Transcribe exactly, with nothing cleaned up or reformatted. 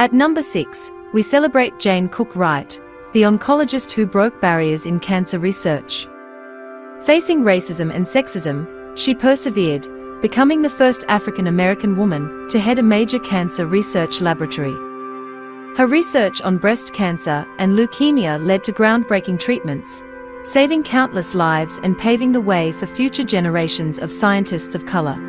At number six, we celebrate Jane Cooke Wright, the oncologist who broke barriers in cancer research. Facing racism and sexism, she persevered, becoming the first African-American woman to head a major cancer research laboratory. Her research on breast cancer and leukemia led to groundbreaking treatments, saving countless lives and paving the way for future generations of scientists of color.